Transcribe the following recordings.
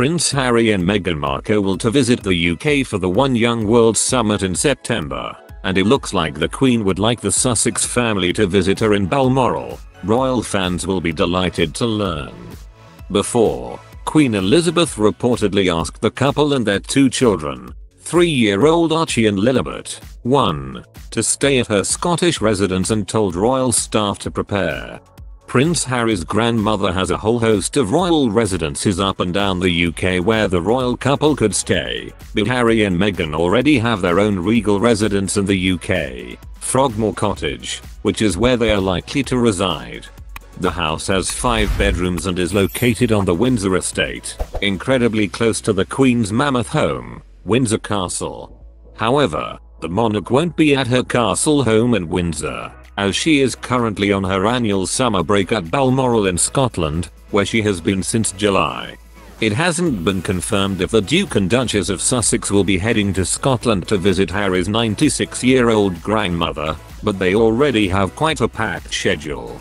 Prince Harry and Meghan Markle will to visit the UK for the One Young World Summit in September, and it looks like the Queen would like the Sussex family to visit her in Balmoral. Royal fans will be delighted to learn. Before, Queen Elizabeth reportedly asked the couple and their two children, 3-year-old Archie and Lilibet, 1, to stay at her Scottish residence and told royal staff to prepare. Prince Harry's grandmother has a whole host of royal residences up and down the UK where the royal couple could stay, but Harry and Meghan already have their own regal residence in the UK, Frogmore Cottage, which is where they are likely to reside. The house has 5 bedrooms and is located on the Windsor estate, incredibly close to the Queen's mammoth home, Windsor Castle. However, the monarch won't be at her castle home in Windsor, as she is currently on her annual summer break at Balmoral in Scotland, where she has been since July. It hasn't been confirmed if the Duke and Duchess of Sussex will be heading to Scotland to visit Harry's 96-year-old grandmother, but they already have quite a packed schedule.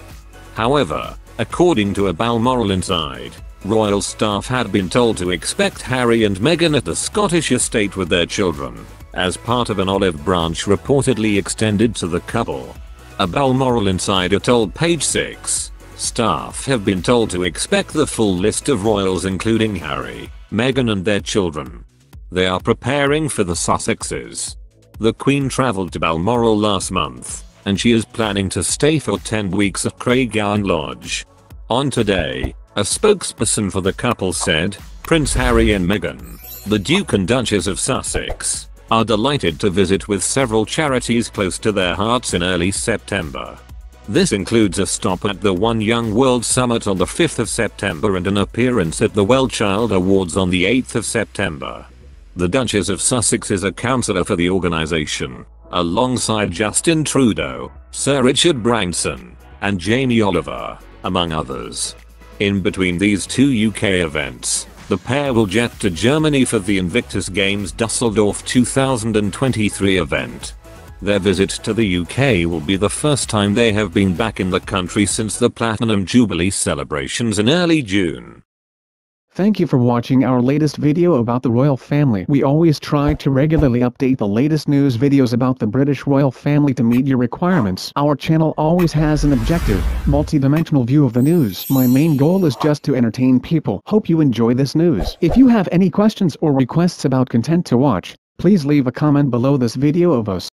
However, according to a Balmoral Inside, royal staff had been told to expect Harry and Meghan at the Scottish estate with their children, as part of an olive branch reportedly extended to the couple. A Balmoral insider told Page 6, staff have been told to expect the full list of royals including Harry, Meghan and their children. They are preparing for the Sussexes. The Queen travelled to Balmoral last month, and she is planning to stay for 10 weeks at Craigowan Lodge. On Today, a spokesperson for the couple said, Prince Harry and Meghan, the Duke and Duchess of Sussex, are delighted to visit with several charities close to their hearts in early September. This includes a stop at the One Young World Summit on the 5th of September and an appearance at the Wellchild Awards on the 8th of September. The Duchess of Sussex is a councillor for the organisation, alongside Justin Trudeau, Sir Richard Branson, and Jamie Oliver, among others. In between these two UK events, the pair will jet to Germany for the Invictus Games Düsseldorf 2023 event. Their visit to the UK will be the first time they have been back in the country since the Platinum Jubilee celebrations in early June. Thank you for watching our latest video about the royal family. We always try to regularly update the latest news videos about the British royal family to meet your requirements. Our channel always has an objective, multi-dimensional view of the news. My main goal is just to entertain people. Hope you enjoy this news. If you have any questions or requests about content to watch, please leave a comment below this video of us.